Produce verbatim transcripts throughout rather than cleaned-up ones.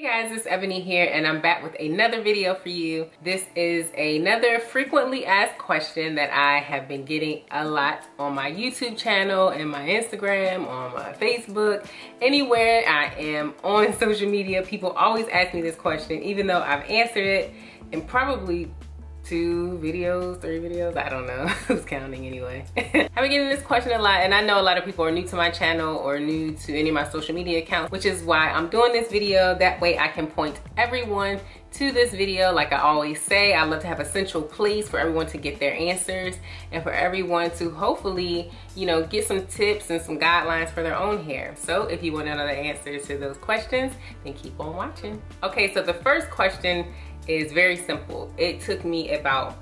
Hey guys, it's Ebony here and I'm back with another video for you. This is another frequently asked question that I have been getting a lot on my YouTube channel and my Instagram, on my Facebook, anywhere I am on social media. People always ask me this question, even though I've answered it in probably two videos, three videos, I don't know who's counting anyway. I've been getting this question a lot and I know a lot of people are new to my channel or new to any of my social media accounts, which is why I'm doing this video. That way I can point everyone to this video. Like I always say, I love to have a central place for everyone to get their answers and for everyone to hopefully, you know, get some tips and some guidelines for their own hair. So if you want another answer to those questions, then keep on watching. Okay, so the first question is very simple. It took me about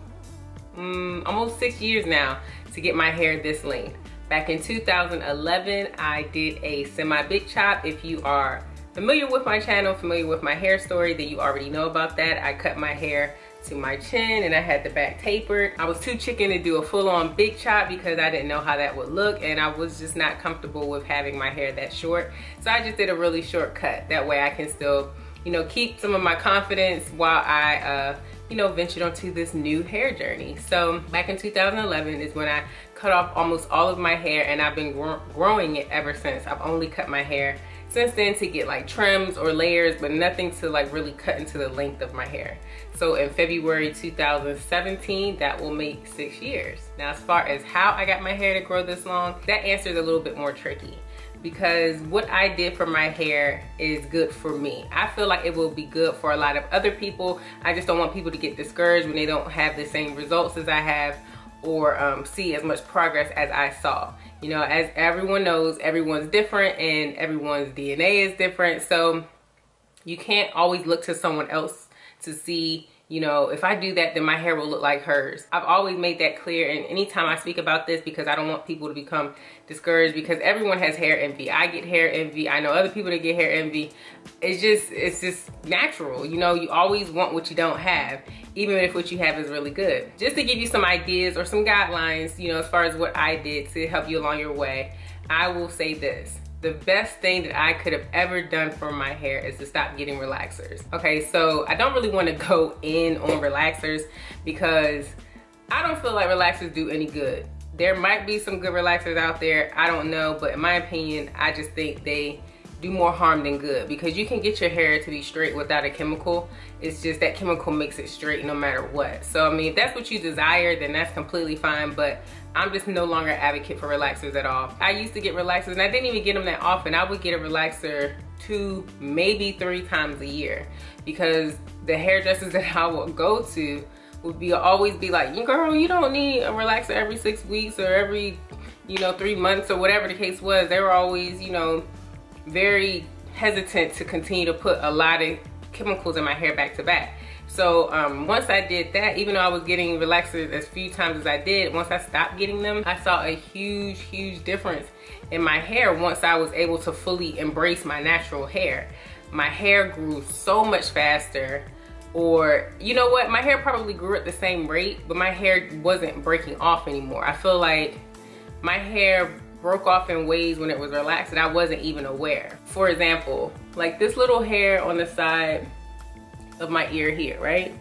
um, almost six years now to get my hair this length. Back in two thousand eleven, I did a semi-big chop. If you are familiar with my channel, familiar with my hair story, then you already know about that. I cut my hair to my chin and I had the back tapered. I was too chicken to do a full-on big chop because I didn't know how that would look and I was just not comfortable with having my hair that short. So I just did a really short cut. That way I can still, you know, keep some of my confidence while I, uh, you know, ventured onto this new hair journey. So back in two thousand eleven is when I cut off almost all of my hair and I've been gro growing it ever since. I've only cut my hair since then to get like trims or layers, but nothing to like really cut into the length of my hair. So in February two thousand seventeen, that will make six years. Now, as far as how I got my hair to grow this long, that answer is a little bit more tricky, because what I did for my hair is good for me. I feel like it will be good for a lot of other people. I just don't want people to get discouraged when they don't have the same results as I have or um, see as much progress as I saw. You know, as everyone knows, everyone's different and everyone's D N A is different. So you can't always look to someone else to see, you know, if I do that, then my hair will look like hers. I've always made that clear, and anytime I speak about this, because I don't want people to become discouraged, because everyone has hair envy. I get hair envy. I know other people that get hair envy. It's just, it's just natural. You know, you always want what you don't have, even if what you have is really good. Just to give you some ideas or some guidelines, you know, as far as what I did to help you along your way, I will say this. The best thing that I could have ever done for my hair is to stop getting relaxers. Okay, so I don't really want to go in on relaxers because I don't feel like relaxers do any good. There might be some good relaxers out there, I don't know, but in my opinion, I just think they do more harm than good, because you can get your hair to be straight without a chemical. It's just that chemical makes it straight no matter what. So I mean, if that's what you desire, then that's completely fine, but I'm just no longer an advocate for relaxers at all. I used to get relaxers and I didn't even get them that often. I would get a relaxer two, maybe three times a year, because the hairdressers that I would go to would be always be like, girl, you don't need a relaxer every six weeks or every, you know, three months or whatever the case was. They were always, you know, very hesitant to continue to put a lot of chemicals in my hair back to back. So um, once I did that, even though I was getting relaxers as few times as I did, once I stopped getting them, I saw a huge, huge difference in my hair once I was able to fully embrace my natural hair. My hair grew so much faster, or you know what, my hair probably grew at the same rate, but my hair wasn't breaking off anymore. I feel like my hair broke off in ways when it was relaxed and I wasn't even aware. For example, like this little hair on the side of my ear here, right?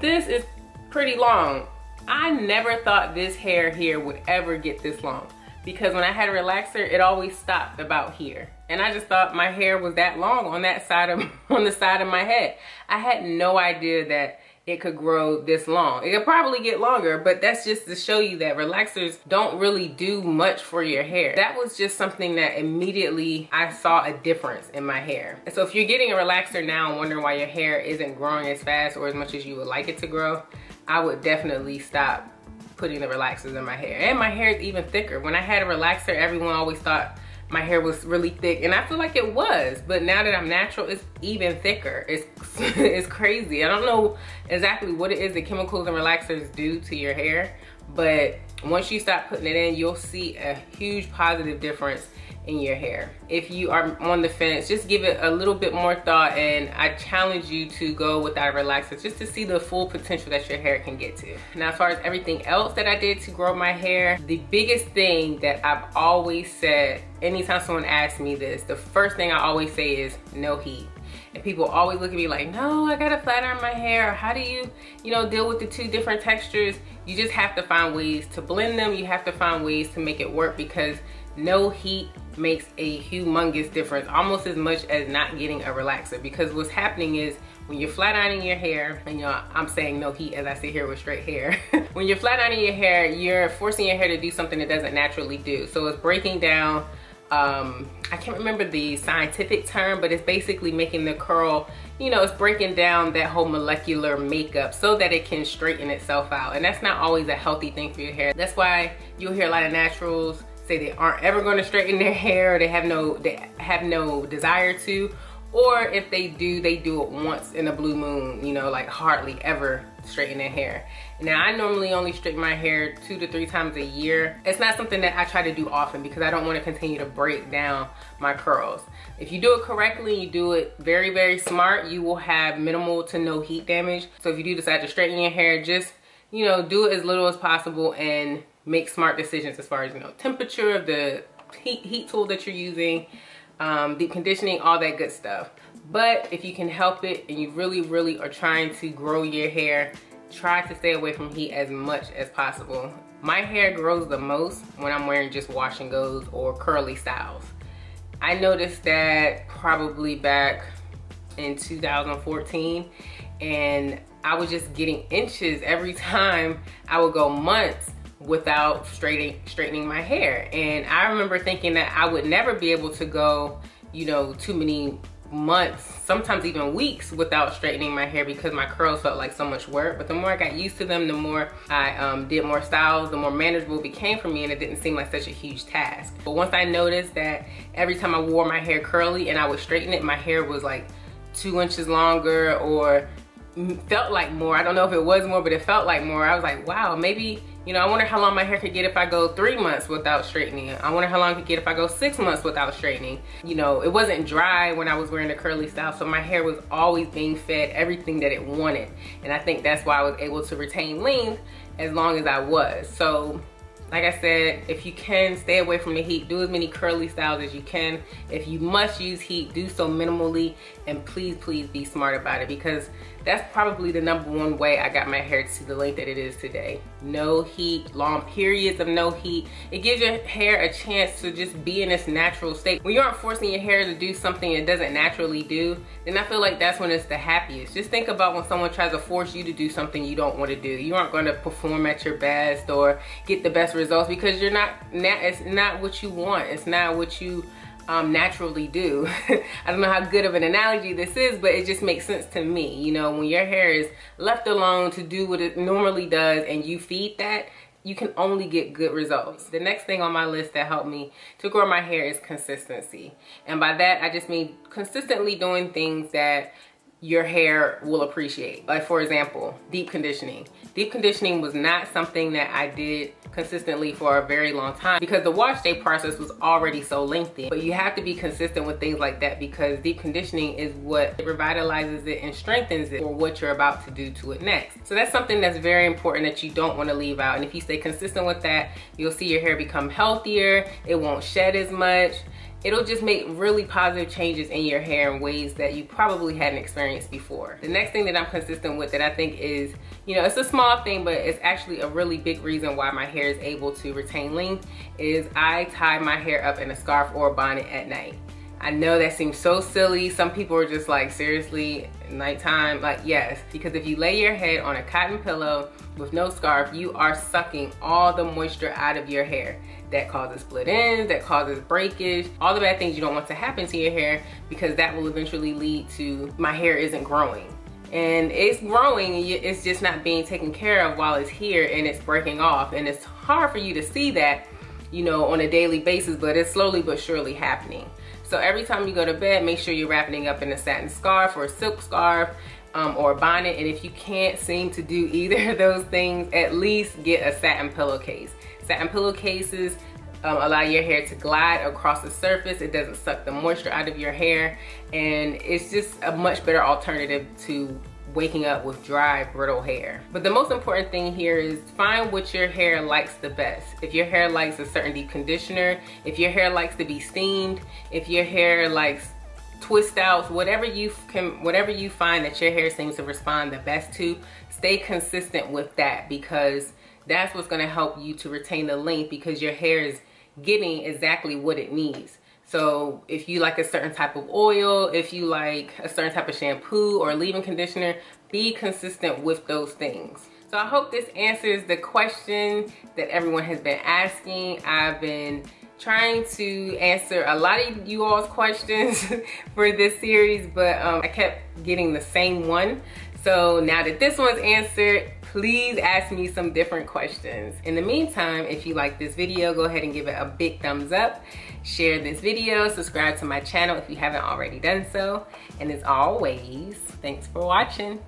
This is pretty long. I never thought this hair here would ever get this long, because when I had a relaxer, it always stopped about here. And I just thought my hair was that long on that side of, on the side of my head. I had no idea that it could grow this long. It could probably get longer, but that's just to show you that relaxers don't really do much for your hair. That was just something that immediately I saw a difference in my hair. And so if you're getting a relaxer now and wondering why your hair isn't growing as fast or as much as you would like it to grow, I would definitely stop putting the relaxers in my hair. And my hair is even thicker. When I had a relaxer, everyone always thought my hair was really thick, and I feel like it was, but now that I'm natural, it's even thicker. It's it's crazy. I don't know exactly what it is the chemicals and relaxers do to your hair, but once you stop putting it in, you'll see a huge positive difference in your hair. If you are on the fence, just give it a little bit more thought, and I challenge you to go without a relaxer just to see the full potential that your hair can get to. Now, as far as everything else that I did to grow my hair, the biggest thing that I've always said, anytime someone asks me this, the first thing I always say is no heat. And people always look at me like, no, I gotta flat iron my hair. Or how do you, you know, deal with the two different textures? You just have to find ways to blend them. You have to find ways to make it work, because no heat makes a humongous difference, almost as much as not getting a relaxer. Because what's happening is, when you're flat ironing your hair, and you know, I'm saying no heat as I sit here with straight hair. When you're flat ironing your hair, you're forcing your hair to do something it doesn't naturally do. So it's breaking down, um, I can't remember the scientific term, but it's basically making the curl, you know, it's breaking down that whole molecular makeup so that it can straighten itself out. And that's not always a healthy thing for your hair. That's why you'll hear a lot of naturals say they aren't ever going to straighten their hair, or they have no, they have no desire to. Or if they do, they do it once in a blue moon, you know, like hardly ever straighten their hair. Now, I normally only straighten my hair two to three times a year. It's not something that I try to do often, because I don't want to continue to break down my curls. If you do it correctly, you do it very, very smart, you will have minimal to no heat damage. So if you do decide to straighten your hair, just, you know, do it as little as possible and make smart decisions as far as, you know, temperature of the heat, heat tool that you're using, Um, deep conditioning, all that good stuff. But if you can help it and you really, really are trying to grow your hair, try to stay away from heat as much as possible. My hair grows the most when I'm wearing just wash and goes or curly styles. I noticed that probably back in two thousand fourteen, and I was just getting inches every time I would go months without straightening straightening my hair. And I remember thinking that I would never be able to go, you know, too many months, sometimes even weeks, without straightening my hair, because my curls felt like so much work. But the more I got used to them, the more I um, did more styles, the more manageable it became for me, and it didn't seem like such a huge task. But once I noticed that every time I wore my hair curly and I would straighten it, my hair was like two inches longer, or felt like more. I don't know if it was more, but it felt like more. I was like, wow, maybe, you know, I wonder how long my hair could get if I go three months without straightening it. I wonder how long it could get if I go six months without straightening. You know, it wasn't dry when I was wearing the curly style, so my hair was always being fed everything that it wanted. And I think that's why I was able to retain length as long as I was. So, like I said, if you can, stay away from the heat. Do as many curly styles as you can. If you must use heat, do so minimally, and please, please be smart about it, because that's probably the number one way I got my hair to the length that it is today. No heat, long periods of no heat. It gives your hair a chance to just be in this natural state. When you aren't forcing your hair to do something it doesn't naturally do, then I feel like that's when it's the happiest. Just think about when someone tries to force you to do something you don't want to do. You aren't going to perform at your best or get the best results, because you're not, it's not what you want. It's not what you Um, naturally do. I don't know how good of an analogy this is, but it just makes sense to me. You know, when your hair is left alone to do what it normally does and you feed that, you can only get good results. The next thing on my list that helped me to grow my hair is consistency. And by that, I just mean consistently doing things that your hair will appreciate. Like, for example, deep conditioning. Deep conditioning was not something that I did consistently for a very long time, because the wash day process was already so lengthy. But you have to be consistent with things like that, because deep conditioning is what revitalizes it and strengthens it for what you're about to do to it next. So that's something that's very important that you don't want to leave out. And if you stay consistent with that, you'll see your hair become healthier. It won't shed as much. It'll just make really positive changes in your hair in ways that you probably hadn't experienced before. The next thing that I'm consistent with that I think is, you know, it's a small thing, but it's actually a really big reason why my hair is able to retain length, is I tie my hair up in a scarf or a bonnet at night. I know that seems so silly. Some people are just like, seriously, nighttime? Like, yes, because if you lay your head on a cotton pillow with no scarf, you are sucking all the moisture out of your hair. That causes split ends, that causes breakage, all the bad things you don't want to happen to your hair, because that will eventually lead to my hair isn't growing. And it's growing, it's just not being taken care of while it's here, and it's breaking off. And it's hard for you to see that, you know, on a daily basis, but it's slowly but surely happening. So every time you go to bed, make sure you're wrapping it up in a satin scarf or a silk scarf um, or a bonnet. And if you can't seem to do either of those things, at least get a satin pillowcase. Satin pillowcases um, allow your hair to glide across the surface. It doesn't suck the moisture out of your hair, and it's just a much better alternative to waking up with dry, brittle hair. But the most important thing here is find what your hair likes the best. If your hair likes a certain deep conditioner, if your hair likes to be steamed, if your hair likes twist outs, whatever you can, whatever you find that your hair seems to respond the best to, stay consistent with that, because that's what's going to help you to retain the length, because your hair is getting exactly what it needs. So if you like a certain type of oil, if you like a certain type of shampoo or leave-in conditioner, be consistent with those things. So I hope this answers the question that everyone has been asking. I've been trying to answer a lot of you all's questions for this series, but um, I kept getting the same one. So now that this one's answered, please ask me some different questions. In the meantime, if you like this video, go ahead and give it a big thumbs up, share this video, subscribe to my channel if you haven't already done so. And as always, thanks for watching.